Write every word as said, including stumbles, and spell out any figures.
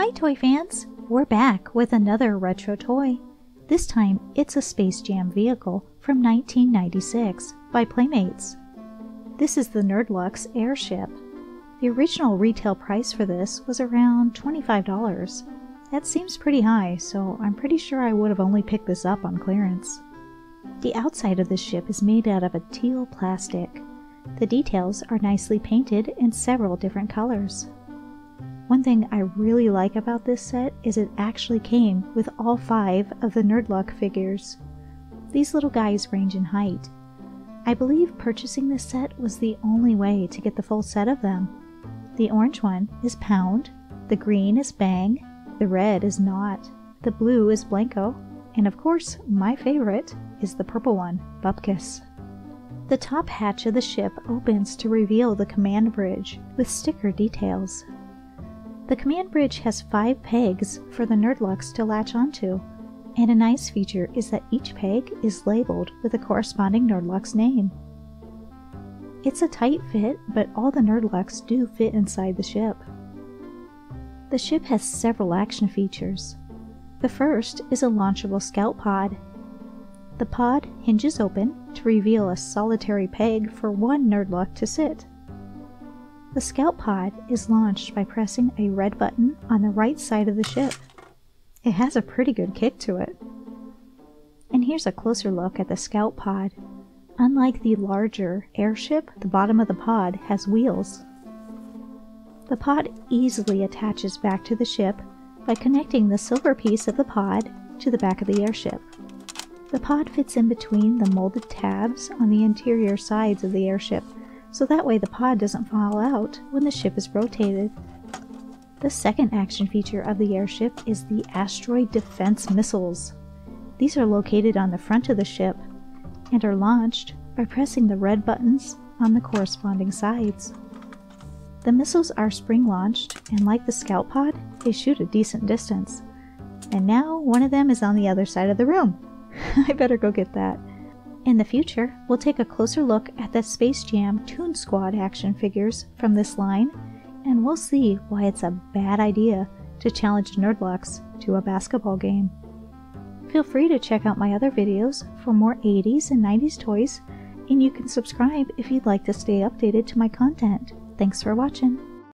Hi toy fans! We're back with another retro toy. This time it's a Space Jam vehicle from nineteen ninety-six by Playmates. This is the Nerdlucks airship. The original retail price for this was around twenty-five dollars. That seems pretty high, so I'm pretty sure I would have only picked this up on clearance. The outside of this ship is made out of a teal plastic. The details are nicely painted in several different colors. One thing I really like about this set is it actually came with all five of the Nerdluck figures. These little guys range in height. I believe purchasing this set was the only way to get the full set of them. The orange one is Pound, the green is Bang, the red is Nawt, the blue is Blanko, and of course my favorite is the purple one, Bupkus. The top hatch of the ship opens to reveal the command bridge with sticker details. The command bridge has five pegs for the Nerdlucks to latch onto, and a nice feature is that each peg is labeled with a corresponding Nerdluck's name. It's a tight fit, but all the Nerdlucks do fit inside the ship. The ship has several action features. The first is a launchable scout pod. The pod hinges open to reveal a solitary peg for one Nerdluck to sit. The scout pod is launched by pressing a red button on the right side of the ship. It has a pretty good kick to it. And here's a closer look at the scout pod. Unlike the larger airship, the bottom of the pod has wheels. The pod easily attaches back to the ship by connecting the silver piece of the pod to the back of the airship. The pod fits in between the molded tabs on the interior sides of the airship, so that way the pod doesn't fall out when the ship is rotated. The second action feature of the airship is the asteroid defense missiles. These are located on the front of the ship and are launched by pressing the red buttons on the corresponding sides. The missiles are spring-launched, and like the scout pod, they shoot a decent distance. And now one of them is on the other side of the room. I better go get that. In the future, we'll take a closer look at the Space Jam Toon Squad action figures from this line, and we'll see why it's a bad idea to challenge Nerdlucks to a basketball game. Feel free to check out my other videos for more eighties and nineties toys, and you can subscribe if you'd like to stay updated to my content. Thanks for watching!